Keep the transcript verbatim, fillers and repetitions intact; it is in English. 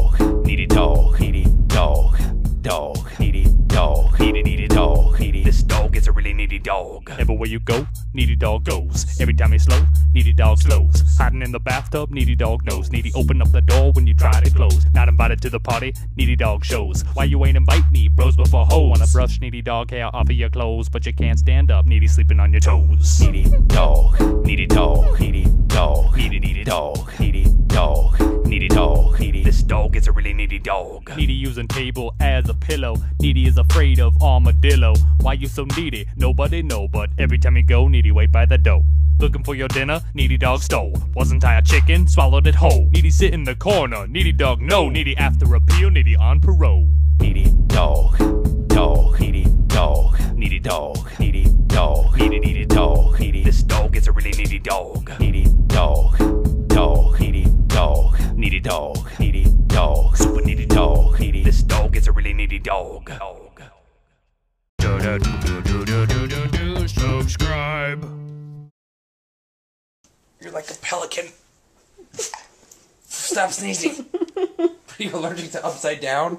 dog, needy dog, needy dog, dog, needy dog, needy needy dog, needy. This dog is a really needy dog. Everywhere you go, needy dog goes. Every time he's slow, needy dog slows. Hiding in the bathtub, needy dog knows. Needy open up the door when you try to close. Not invited to the party, needy dog shows. Why you ain't invite me, bros before hoes? Wanna brush needy dog hair off of your clothes, but you can't stand up, needy sleeping on your toes. Needy dog, needy dog, needy dog, needy needy dog, needy dog, needy dog, needy. This dog is a really needy dog. Needy using table as a pillow. Needy is afraid of armadillo. Why you so needy? Nobody know, but every time you go, needy wait by the door. Looking for your dinner, needy dog stole. Was entire chicken, swallowed it whole. Needy sit in the corner, needy dog no. Needy after appeal, needy on parole. Needy dog, dog, needy dog, needy dog, needy dog, needy needy dog, needy. This dog is a really needy dog. Needy dog, dog, needy dog, needy dog, needy dog, super needy dog, needy. This dog is a really needy dog. Subscribe. You're like a pelican. Stop sneezing. Are you allergic to upside down?